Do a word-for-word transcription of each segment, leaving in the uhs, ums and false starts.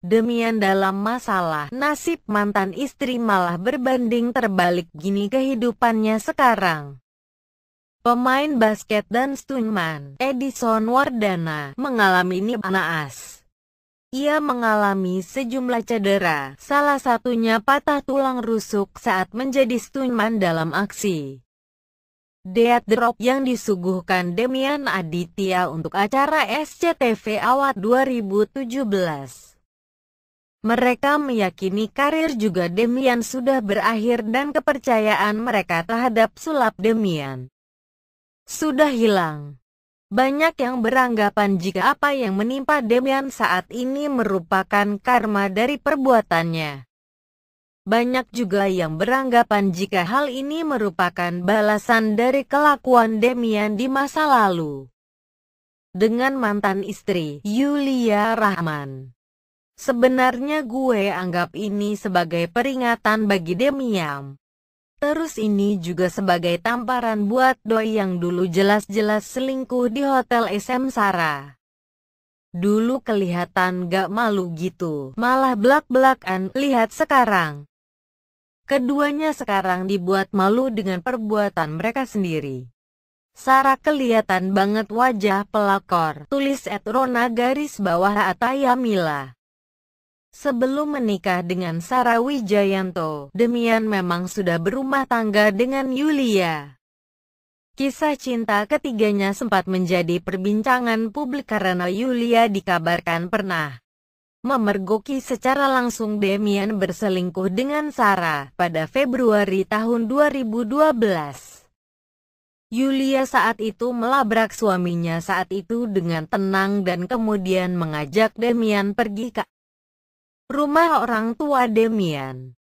Demian dalam masalah. Nasib mantan istri malah berbanding terbalik, gini kehidupannya sekarang. Pemain basket dan stuntman, Edison Wardhana, mengalami nib naas. Ia mengalami sejumlah cedera, salah satunya patah tulang rusuk saat menjadi stuntman dalam aksi Death Drop yang disuguhkan Demian Aditya untuk acara S C T V Awards dua ribu tujuh belas. Mereka meyakini karir juga Demian sudah berakhir dan kepercayaan mereka terhadap sulap Demian sudah hilang. Banyak yang beranggapan jika apa yang menimpa Demian saat ini merupakan karma dari perbuatannya. Banyak juga yang beranggapan jika hal ini merupakan balasan dari kelakuan Demian di masa lalu dengan mantan istri, Yulia Rachman. Sebenarnya gue anggap ini sebagai peringatan bagi Demian. Terus ini juga sebagai tamparan buat doi yang dulu jelas-jelas selingkuh di Hotel S M Sara. Dulu kelihatan gak malu gitu, malah belak-belakan, lihat sekarang. Keduanya sekarang dibuat malu dengan perbuatan mereka sendiri. Sara kelihatan banget wajah pelakor, tulis Etrona garis bawah Atayamila. Sebelum menikah dengan Sara Wijayanto, Demian memang sudah berumah tangga dengan Yulia. Kisah cinta ketiganya sempat menjadi perbincangan publik karena Yulia dikabarkan pernah memergoki secara langsung Demian berselingkuh dengan Sara pada Februari tahun dua ribu dua belas. Yulia saat itu melabrak suaminya saat itu dengan tenang dan kemudian mengajak Demian pergi ke rumah orang tua Demian.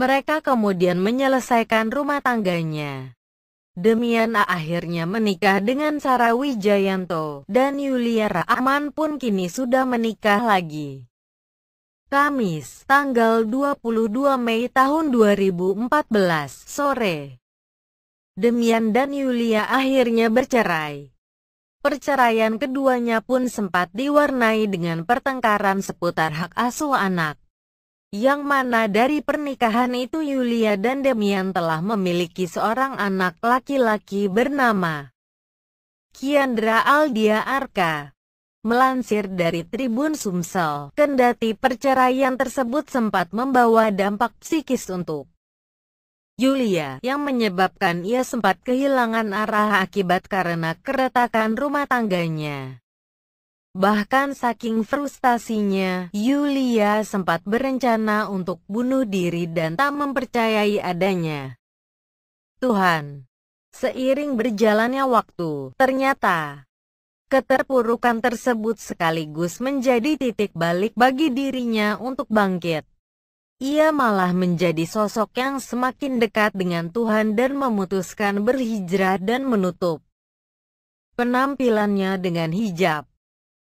Mereka kemudian menyelesaikan rumah tangganya. Demian akhirnya menikah dengan Sara Wijayanto, dan Yulia Rachman pun kini sudah menikah lagi. Kamis, tanggal dua puluh dua Mei tahun dua ribu empat belas, sore, Demian dan Yulia akhirnya bercerai. Perceraian keduanya pun sempat diwarnai dengan pertengkaran seputar hak asuh anak, yang mana dari pernikahan itu Yulia dan Demian telah memiliki seorang anak laki-laki bernama Kiandra Aldia Arka. Melansir dari Tribun Sumsel, kendati perceraian tersebut sempat membawa dampak psikis untuk Yulia, yang menyebabkan ia sempat kehilangan arah akibat karena keretakan rumah tangganya. Bahkan saking frustasinya, Yulia sempat berencana untuk bunuh diri dan tak mempercayai adanya Tuhan. Seiring berjalannya waktu, ternyata keterpurukan tersebut sekaligus menjadi titik balik bagi dirinya untuk bangkit. Ia malah menjadi sosok yang semakin dekat dengan Tuhan dan memutuskan berhijrah dan menutup penampilannya dengan hijab.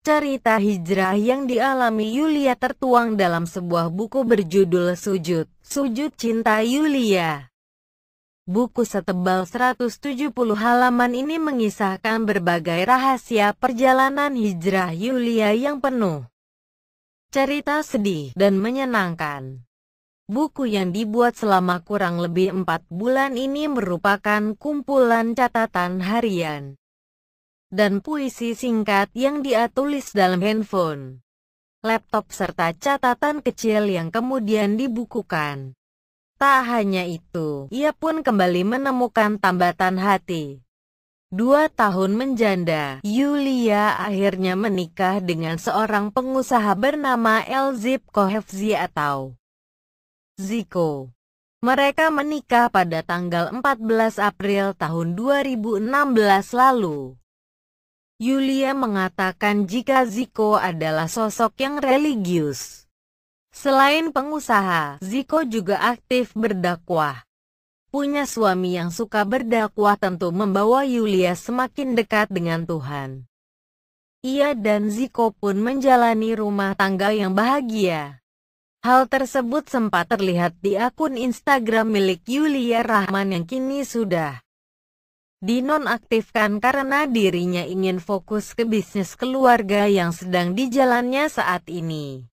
Cerita hijrah yang dialami Yulia tertuang dalam sebuah buku berjudul Sujud, Sujud Cinta Yulia. Buku setebal seratus tujuh puluh halaman ini mengisahkan berbagai rahasia perjalanan hijrah Yulia yang penuh cerita sedih dan menyenangkan. Buku yang dibuat selama kurang lebih empat bulan ini merupakan kumpulan catatan harian dan puisi singkat yang dia tulis dalam handphone, laptop serta catatan kecil yang kemudian dibukukan. Tak hanya itu, ia pun kembali menemukan tambatan hati. Dua tahun menjanda, Yulia akhirnya menikah dengan seorang pengusaha bernama Elzip Kohefzi atau Ziko. Mereka menikah pada tanggal empat belas April tahun dua ribu enam belas lalu. Yulia mengatakan jika Ziko adalah sosok yang religius. Selain pengusaha, Ziko juga aktif berdakwah. Punya suami yang suka berdakwah tentu membawa Yulia semakin dekat dengan Tuhan. Ia dan Ziko pun menjalani rumah tangga yang bahagia. Hal tersebut sempat terlihat di akun Instagram milik Yulia Rachman yang kini sudah dinonaktifkan karena dirinya ingin fokus ke bisnis keluarga yang sedang dijalannya saat ini.